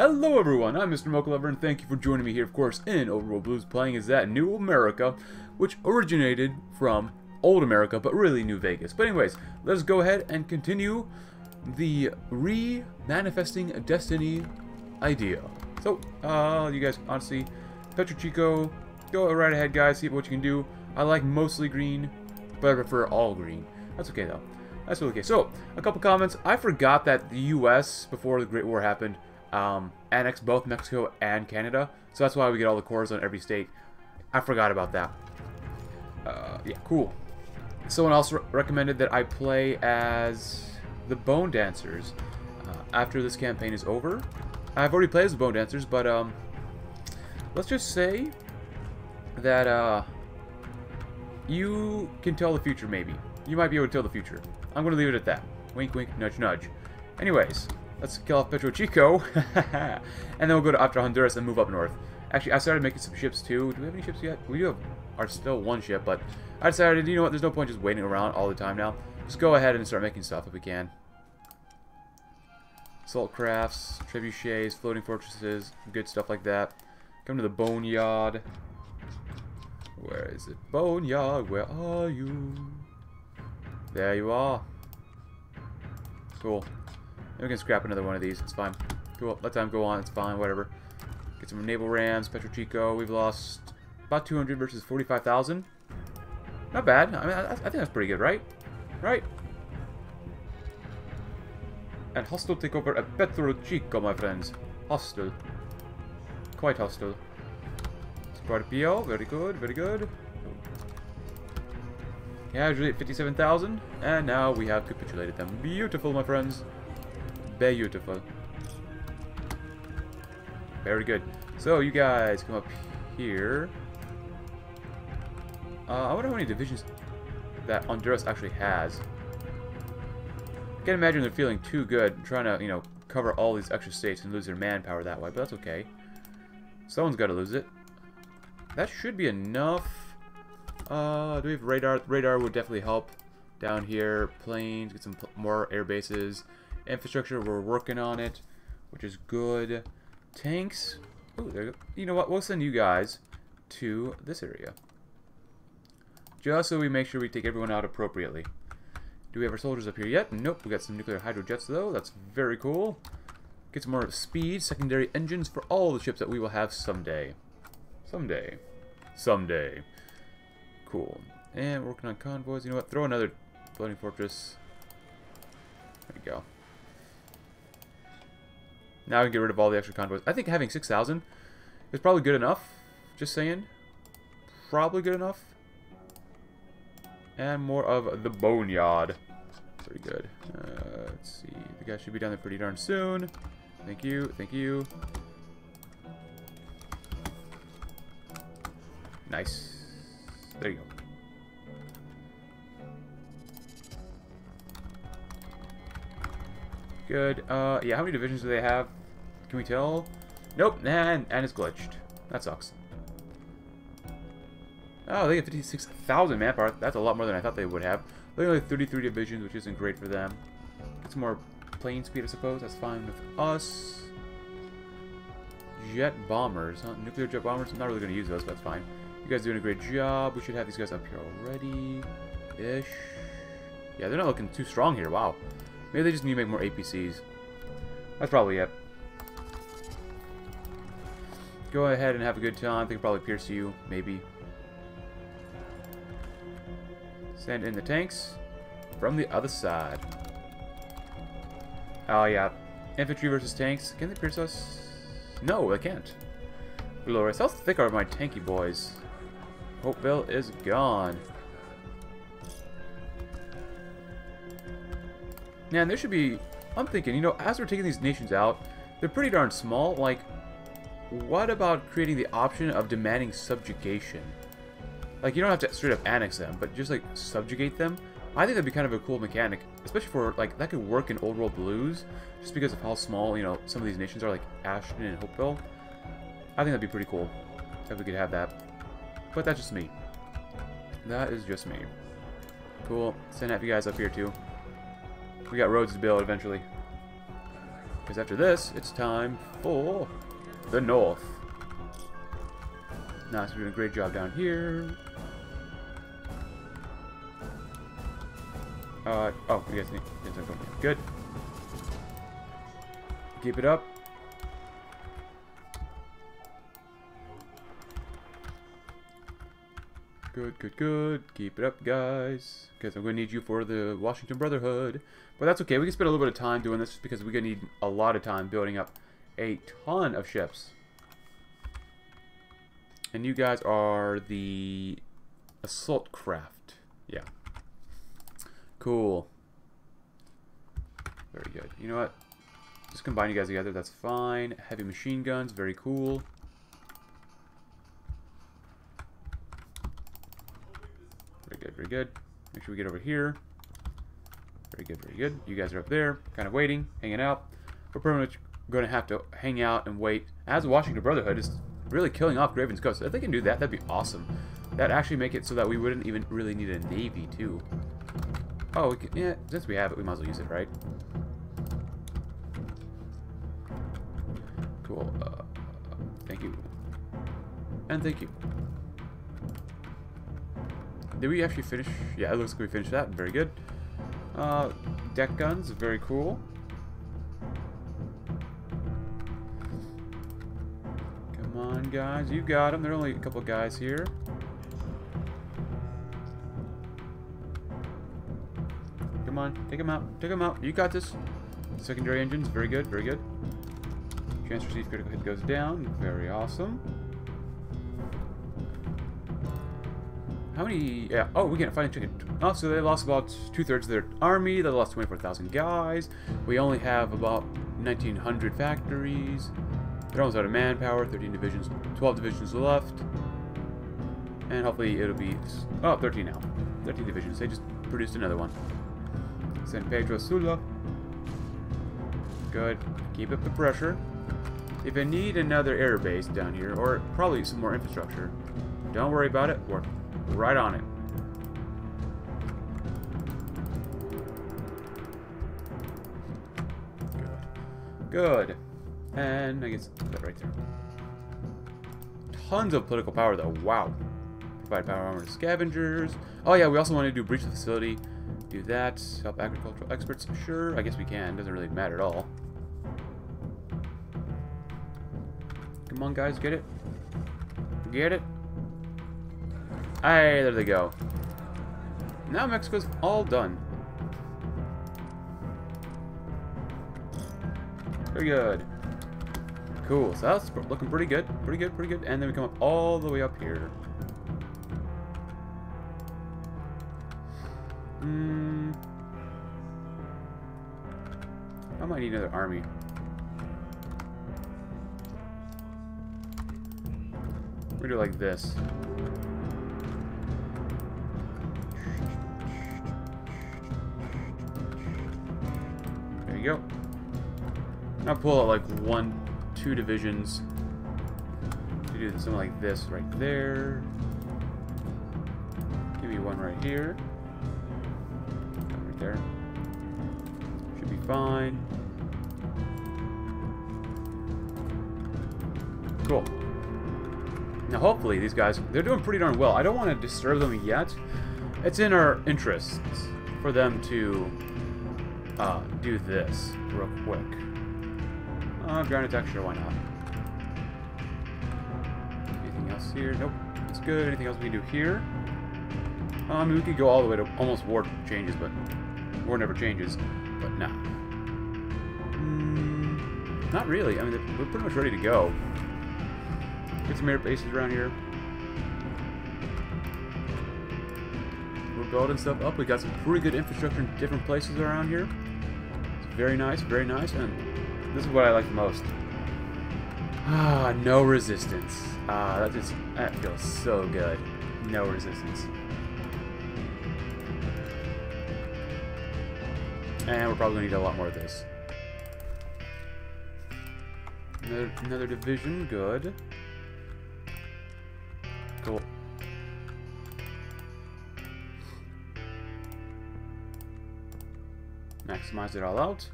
Hello everyone, I'm Mr. Mokelover, and thank you for joining me here, of course, in Old World Blues, playing as that New America, which originated from Old America, but really New Vegas. But anyways, let's go ahead and continue the re-manifesting destiny idea. So, you guys, honestly, Petro Chico, go right ahead, guys, see what you can do. I like mostly green, but I prefer all green. That's okay, though. That's really okay. So, a couple comments. I forgot that the U.S., before the Great War happened, annexed both Mexico and Canada, so that's why we get all the cores on every state. I forgot about that. Yeah, cool. Someone else recommended that I play as the Bone Dancers after this campaign is over. I've already played as the Bone Dancers, but let's just say that you can tell the future, maybe. You might be able to tell the future. I'm going to leave it at that. Wink, wink, nudge, nudge. Anyways, let's kill off Petro Chico, and then we'll go to after Honduras and move up north. Actually, I started making some ships too. Do we have any ships yet? We do have, are still one ship, but I decided, you know what, there's no point just waiting around all the time now. Just go ahead and start making stuff if we can. Assault crafts, trebuchets, floating fortresses, good stuff like that. Come to the boneyard. Where is it? Boneyard, where are you? There you are. Cool. And we can scrap another one of these, it's fine. Cool, let time go on, it's fine, whatever. Get some naval rams, Petro Chico. We've lost about 200 versus 45,000. Not bad. I mean, I think that's pretty good, right? Right? And hostile takeover at Petro Chico, my friends. Hostile. Quite hostile. Sparta Bio, very good, very good. Casually at 57,000. And now we have capitulated them. Beautiful, my friends. Beautiful. Very good. So you guys come up here. I wonder how many divisions that Honduras actually has. I can't imagine they're feeling too good trying to, you know, cover all these extra states and lose their manpower that way, but that's okay. Someone's got to lose it. That should be enough. Do we have radar? Radar would definitely help down here. Planes, get some more air bases. Infrastructure, we're working on it, which is good. Tanks. Ooh, there you go. You know what? We'll send you guys to this area. Just so we make sure we take everyone out appropriately. Do we have our soldiers up here yet? Nope. We got some nuclear hydrojets, though. That's very cool. Get some more speed, secondary engines for all the ships that we will have someday. Someday. Someday. Cool. And we're working on convoys. You know what? Throw another floating fortress. There we go. Now we can get rid of all the extra convoys. I think having 6,000 is probably good enough. Just saying. Probably good enough. And more of the boneyard. Pretty good. Let's see. The guy should be down there pretty darn soon. Thank you. Thank you. Nice. There you go. Good. Yeah, how many divisions do they have? Can we tell? Nope, and it's glitched. That sucks. Oh, they get 56,000 manpower. That's a lot more than I thought they would have. They only have 33 divisions, which isn't great for them. Get some more plane speed, I suppose. That's fine with us. Jet bombers. Huh? Nuclear jet bombers. I'm not really going to use those, but that's fine. You guys are doing a great job. We should have these guys up here already. Ish. Yeah, they're not looking too strong here. Wow. Maybe they just need to make more APCs. That's probably it. Go ahead and have a good time. They can probably pierce you, maybe. Send in the tanks from the other side. Oh, yeah. Infantry versus tanks. Can they pierce us? No, they can't. Glorious. How thick are my tanky boys? Hopeville is gone. Man, there should be... I'm thinking, you know, as we're taking these nations out, they're pretty darn small. Like, what about creating the option of demanding subjugation? Like, you don't have to straight up annex them, but just, like, subjugate them. I think that'd be kind of a cool mechanic, especially for, like, that could work in Old World Blues, just because of how small, you know, some of these nations are, like Ashton and Hopeville. I think that'd be pretty cool if we could have that. But that's just me. That is just me. Cool. Send half you guys up here, too. We got roads to build eventually. Because after this, it's time for the north. Nice, we're doing a great job down here. Oh, you guys need to go. Good. Keep it up. Good, good, good. Keep it up, guys. Because I'm going to need you for the Washington Brotherhood. But that's okay. We can spend a little bit of time doing this just because we're going to need a lot of time building up a ton of ships. And you guys are the assault craft. Yeah. Cool. Very good. You know what? Just combine you guys together. That's fine. Heavy machine guns. Very cool. Very good. Very good. Make sure we get over here. Very good. Very good. You guys are up there. Kind of waiting. Hanging out. We're pretty much going to have to hang out and wait. As the Washington Brotherhood is really killing off Graven's Coast. If they can do that, that'd be awesome. That'd actually make it so that we wouldn't even really need a navy, too. Oh, we can, yeah, since we have it, we might as well use it, right? Cool. Thank you. And thank you. Did we actually finish? Yeah, it looks like we finished that. Very good. Deck guns, very cool. Come on, guys. You got them. There are only a couple guys here. Come on, take him out, take him out. You got this. Secondary engines, very good, very good. Chance received critical hit goes down, very awesome. How many? Yeah. Oh, we can't find a chicken. Oh, so they lost about 2/3 of their army. They lost 24,000 guys. We only have about 1,900 factories. They're almost out of manpower. 13 divisions, 12 divisions left, and hopefully it'll be 13 now. 13 divisions. They just produced another one. San Pedro Sula. Good. Keep up the pressure. If I need another air base down here, or probably some more infrastructure, don't worry about it. Work right on it. Good. Good. And I guess that right there. Tons of political power, though. Wow. Provide power armor to scavengers. Oh, yeah. We also want to do breach the facility. Do that. Help agricultural experts. Sure, I guess we can. Doesn't really matter at all. Come on, guys. Get it. Get it. Hey, there they go. Now Mexico's all done. Very good. Cool. So that's looking pretty good. Pretty good, pretty good. And then we come up all the way up here. I might need another army. We're gonna do it like this. There you go. I'll pull out like 1-2 divisions. We do something like this right there. Give me one right here. Right there. Should be fine. Cool. Now hopefully these guys, they're doing pretty darn well. I don't want to disturb them yet. It's in our interests for them to do this real quick. Ground attack, sure, why not? Anything else here? Nope, that's good. Anything else we can do here? I mean, we could go all the way to almost war changes, but war never changes. But nah. Not really. I mean, we're pretty much ready to go. Get some air bases around here. We're building stuff up. We got some pretty good infrastructure in different places around here. It's very nice, very nice. And this is what I like the most. Ah, no resistance. Ah, that feels so good. No resistance. And we're probably going to need a lot more of this. Another division. Good. Cool. Maximize it all out.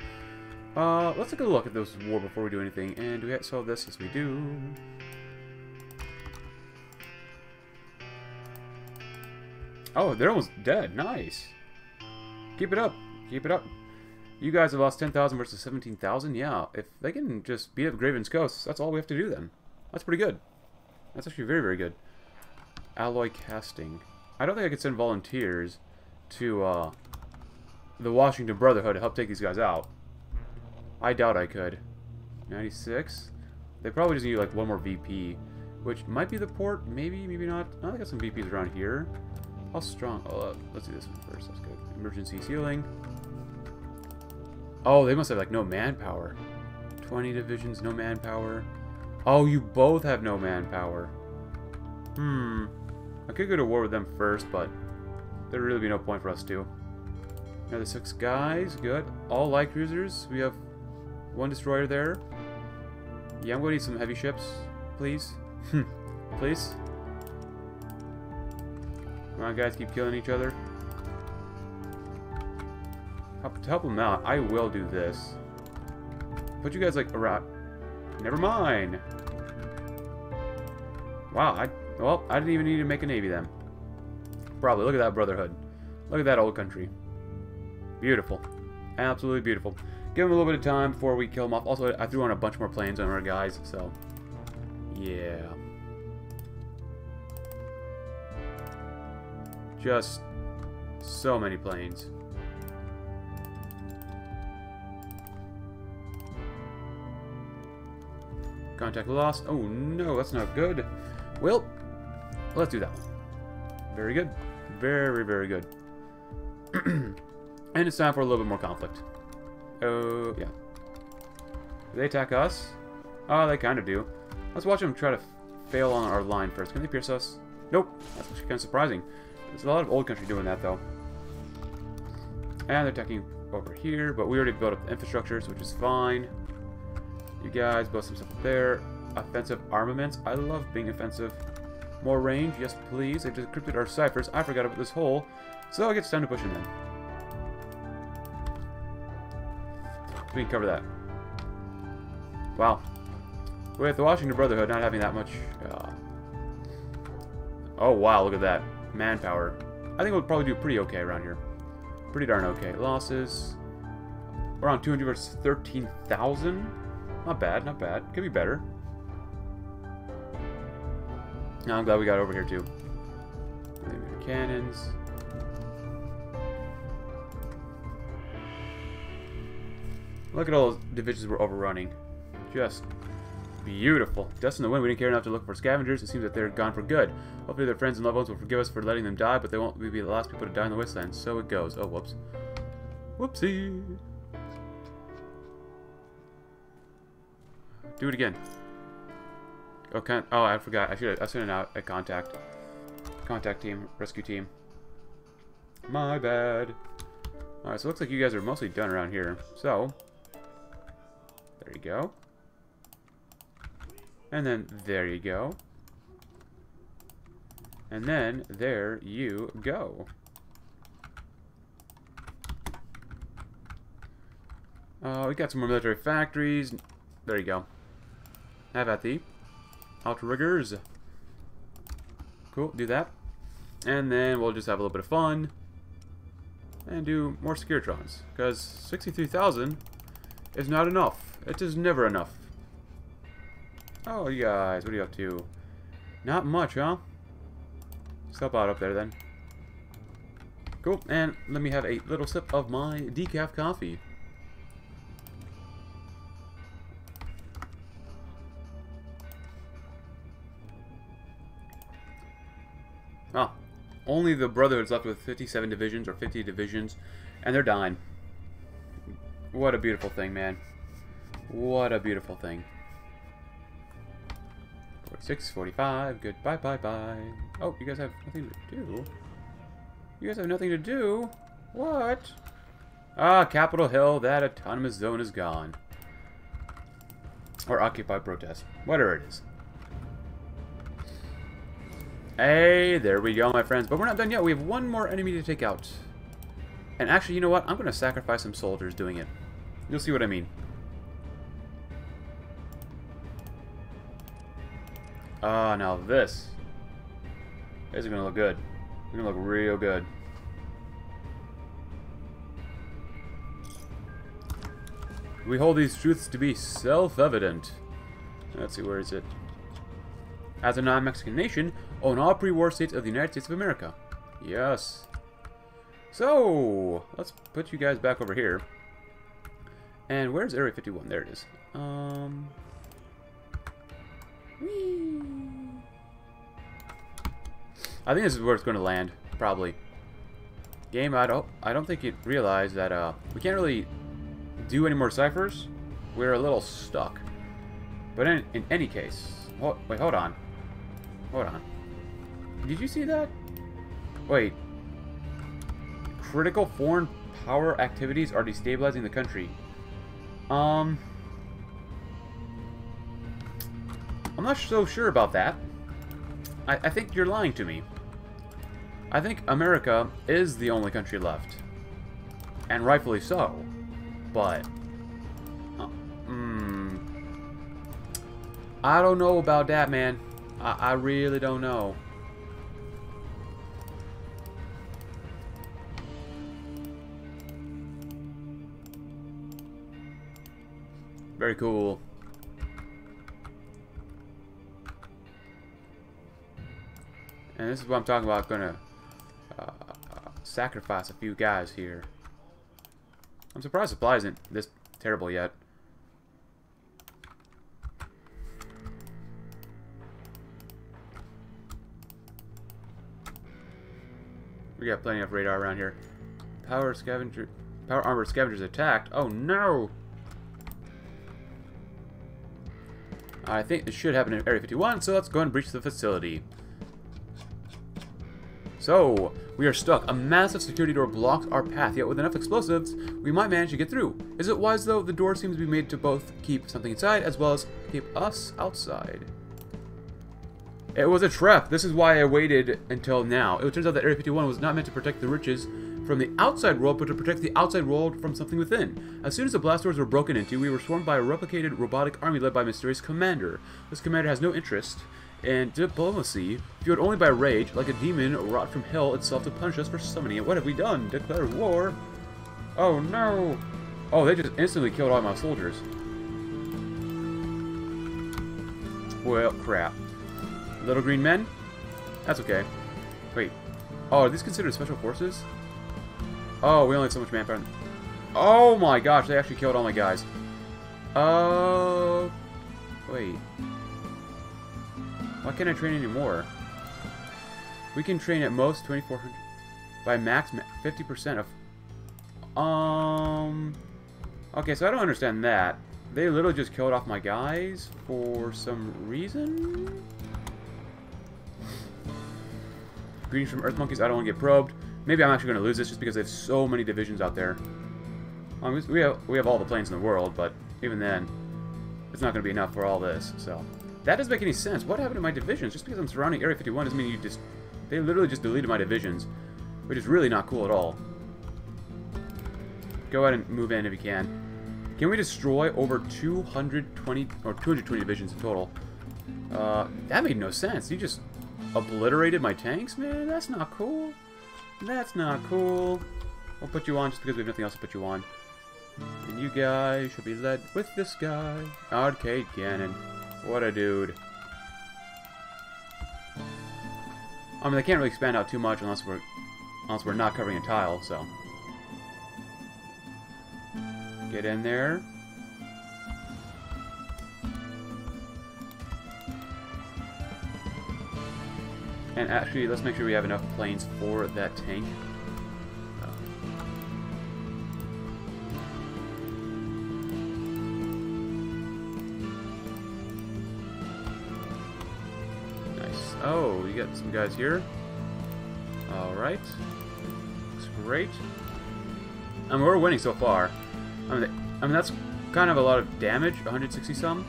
Let's take a look at this war before we do anything. And do we solve this? Yes, we do. Oh, they're almost dead. Nice. Keep it up. Keep it up. You guys have lost 10,000 versus 17,000. Yeah, if they can just beat up Graven's Coast, that's all we have to do then. That's pretty good. That's actually very, very good. Alloy casting. I don't think I could send volunteers to the Washington Brotherhood to help take these guys out. I doubt I could. 96. They probably just need like one more VP, which might be the port. Maybe, maybe not. Oh, I got some VPs around here. How strong? Oh, let's do this one first. That's good. Emergency healing. Oh, they must have like no manpower. 20 divisions, no manpower. Oh, you both have no manpower. Hmm. I could go to war with them first, but there'd really be no point for us to. Another 6 guys. Good. All light cruisers. We have 1 destroyer there. Yeah, I'm going to need some heavy ships. Please. Please. Come on, guys. Keep killing each other. To help them out, I will do this. Put you guys like around. Never mind. Wow. Well, I didn't even need to make a navy then. Probably. Look at that brotherhood. Look at that old country. Beautiful. Absolutely beautiful. Give them a little bit of time before we kill them off. Also, I threw on a bunch more planes on our guys, so... yeah. Just... so many planes. Contact lost. Oh no, that's not good. Well, let's do that one. Very good. Very, very good. And it's time for a little bit more conflict. Oh, yeah. Do they attack us? Oh, they kind of do. Let's watch them try to fail on our line first. Can they pierce us? Nope. That's actually kind of surprising. There's a lot of old country doing that, though. And they're attacking over here, but we already built up the infrastructure, so which is fine. You guys build some stuff up there. Offensive armaments. I love being offensive. More range. Yes, please. They've decrypted our ciphers. I forgot about this hole, so I guess it's time to push in then. We can cover that. Wow. With the Washington Brotherhood not having that much... oh, wow. Look at that. Manpower. I think we'll probably do pretty okay around here. Pretty darn okay. Losses. Around 200 versus 13,000. Not bad. Not bad. Could be better. No, I'm glad we got over here, too. Cannons. Look at all those divisions we're overrunning. Just beautiful. Dust in the wind. We didn't care enough to look for scavengers. It seems that they're gone for good. Hopefully their friends and loved ones will forgive us for letting them die, but they won't be the last people to die in the wasteland. So it goes. Oh, whoops. Whoopsie. Do it again. Okay. Oh, I forgot. I should have now a contact. Contact team. Rescue team. My bad. Alright, so it looks like you guys are mostly done around here. So... there you go. And then there you go. And then there you go. We got some more military factories. There you go. Have at the outriggers. Cool, do that. And then we'll just have a little bit of fun. And do more Securitrons. Because 63,000 is not enough. It is never enough. Oh, you guys. What are you up to? Not much, huh? Step out up there, then. Cool. And let me have a little sip of my decaf coffee. Ah. Only the Brotherhood's left with 57 divisions, or 50 divisions, and they're dying. What a beautiful thing, man. What a beautiful thing. 46, 45, good, bye, bye, bye. Oh, you guys have nothing to do? You guys have nothing to do? What? Ah, Capitol Hill, that autonomous zone is gone. Or Occupy protest, whatever it is. Hey, there we go, my friends. But we're not done yet. We have one more enemy to take out. And actually, you know what? I'm going to sacrifice some soldiers doing it. You'll see what I mean. Now this is gonna look good. It's gonna look real good. We hold these truths to be self-evident. Let's see, where is it? As a non-Mexican nation, own all pre-war states of the United States of America. Yes. So, let's put you guys back over here. And where's Area 51? There it is. Whee! I think this is where it's going to land, probably. Game, I don't think it realized that we can't really do any more ciphers. We're a little stuck. But in any case, wait, hold on. Hold on. Did you see that? Wait. Critical foreign power activities are destabilizing the country. I'm not so sure about that. I think you're lying to me. I think America is the only country left. And rightfully so. But... I don't know about that, man. I really don't know. Very cool. And this is what I'm talking about. I'm gonna sacrifice a few guys here. I'm surprised supply isn't this terrible yet. We got plenty of radar around here. Power armored scavengers attacked. Oh no! I think this should happen in Area 51, so let's go and breach the facility. So, we are stuck. A massive security door blocks our path, yet with enough explosives, we might manage to get through. Is it wise, though? The door seems to be made to both keep something inside, as well as keep us outside. It was a trap. This is why I waited until now. It turns out that Area 51 was not meant to protect the riches from the outside world, but to protect the outside world from something within. As soon as the blast doors were broken into, we were swarmed by a replicated robotic army led by a mysterious commander. This commander has no interest in diplomacy, fueled only by rage, like a demon wrought from hell itself to punish us for summoning it. What have we done? Declare war? Oh no! Oh, they just instantly killed all my soldiers. Well, crap. Little green men? That's okay. Wait. Oh, are these considered special forces? Oh, we only have so much manpower. Oh my gosh, they actually killed all my guys. Wait. Why can't I train anymore? We can train at most 2,400 by max 50% of. Okay, so I don't understand that. They literally just killed off my guys for some reason. Greetings from Earth Monkeys. I don't want to get probed. Maybe I'm actually going to lose this just because they have so many divisions out there. We have all the planes in the world, but even then, it's not going to be enough for all this. So. That doesn't make any sense. What happened to my divisions? Just because I'm surrounding Area 51 doesn't mean you just... They literally just deleted my divisions, which is really not cool at all. Go ahead and move in if you can. Can we destroy over 220 divisions in total? That made no sense. You just obliterated my tanks, man? That's not cool. That's not cool. We'll put you on just because we have nothing else to put you on. And you guys should be led with this guy. Arcade Gannon. What a dude. I mean, they can't really expand out too much unless we're not covering a tile, so. Get in there. And actually, let's make sure we have enough planes for that tank. Oh, you got some guys here. Alright. Looks great. I mean, we're winning so far. I mean, that's kind of a lot of damage. 160 some?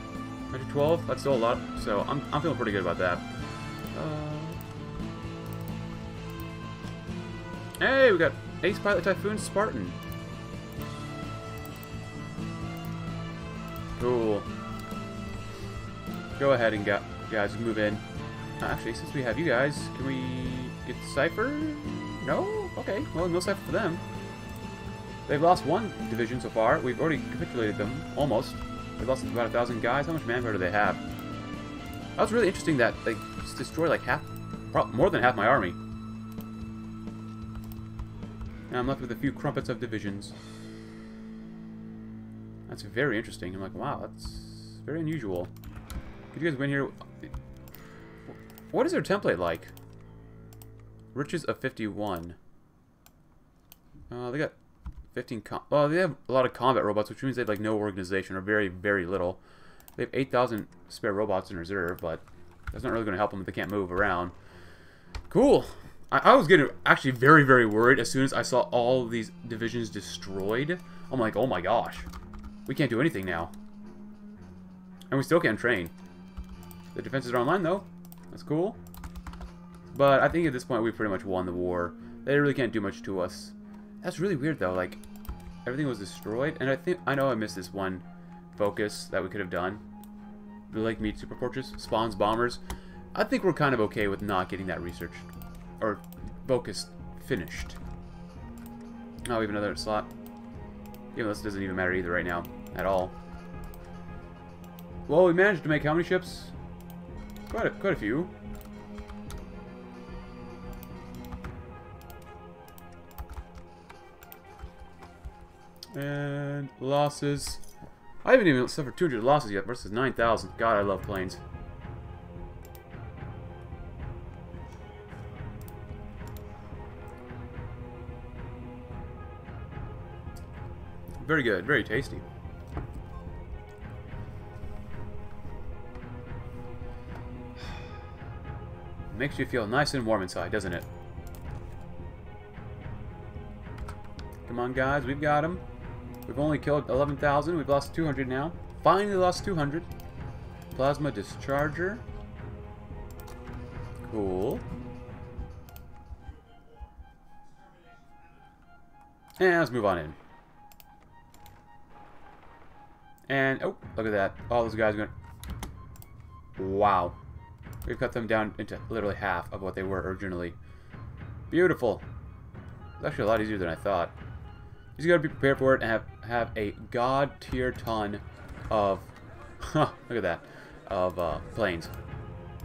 112? That's still a lot. So, I'm feeling pretty good about that. Hey, we got Ace Pilot Typhoon Spartan. Cool. Go ahead and You guys move in. Actually, since we have you guys, can we get Cypher? No? Okay, well, no Cypher for them. They've lost one division so far. We've already capitulated them, almost. They've lost about 1,000 guys. How much manpower do they have? That was really interesting that they just destroyed like half, more than half my army. And I'm left with a few crumpets of divisions. That's very interesting. I'm like, wow, that's very unusual. Could you guys win here? What is their template like? Riches of 51. They got 15... well, they have a lot of combat robots, which means they have like no organization or very, very little. They have 8,000 spare robots in reserve, but that's not really going to help them if they can't move around. Cool! I was getting actually very, very worried as soon as I saw all of these divisions destroyed. I'm like, oh my gosh. We can't do anything now. And we still can't train. The defenses are online, though. That's cool. But I think at this point, we pretty much won the war. They really can't do much to us. That's really weird, though. Like, everything was destroyed. And I know I missed this one focus that we could have done. The Lake Mead Super Fortress spawns bombers. I think we're kind of okay with not getting that researched. Or focused, finished. Oh, we have another slot. Even though this doesn't even matter either right now. At all. Well, we managed to make how many ships? Quite a few. And losses. I haven't even suffered 200 losses yet versus 9,000. God, I love planes. Very good, very tasty. Makes you feel nice and warm inside, doesn't it? Come on, guys, we've got them. We've only killed 11,000. We've lost 200 now. Finally lost 200. Plasma discharger. Cool. And let's move on in. And, oh, look at that. All those guys are going... Wow. We've cut them down into literally half of what they were originally. Beautiful. It's actually a lot easier than I thought. You just got to be prepared for it and have a god-tier ton of... Huh, look at that. Of planes.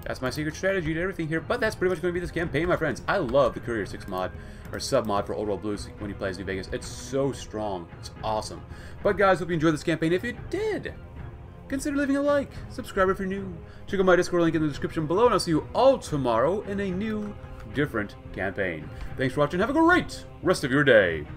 That's my secret strategy to everything here, but that's pretty much going to be this campaign, my friends. I love the Courier 6 mod, or sub-mod for Old World Blues when he plays New Vegas. It's so strong. It's awesome. But guys, hope you enjoyed this campaign. If you did, consider leaving a like. Subscribe if you're new. Check out my Discord link in the description below, and I'll see you all tomorrow in a new, different campaign. Thanks for watching. Have a great rest of your day.